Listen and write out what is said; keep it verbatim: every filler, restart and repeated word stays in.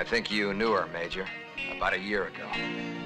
I think you knew her, Major, about a year ago.